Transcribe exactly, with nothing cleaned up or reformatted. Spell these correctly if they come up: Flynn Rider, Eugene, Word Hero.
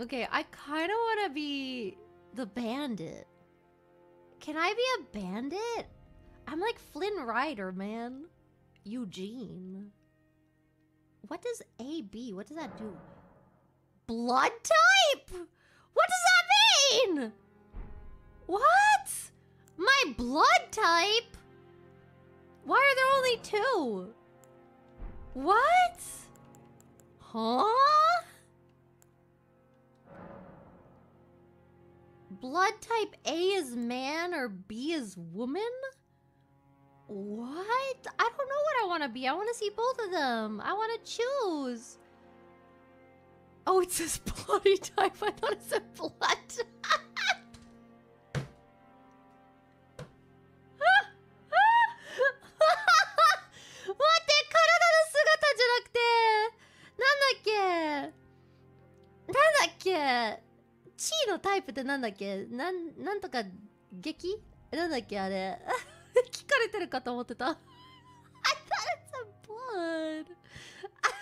Okay, I kind of want to be the bandit. Can I be a bandit? I'm like Flynn Rider, man. Eugene. What does A B? What does that do? Blood type? What does that mean? What? My blood type? Why are there only two? What? Huh? Blood type A is man or B is woman? What? I don't know what I want to be. I want to see both of them. I want to choose. Oh, it says bloody type. I thought it said blood type. I thought it's a blood.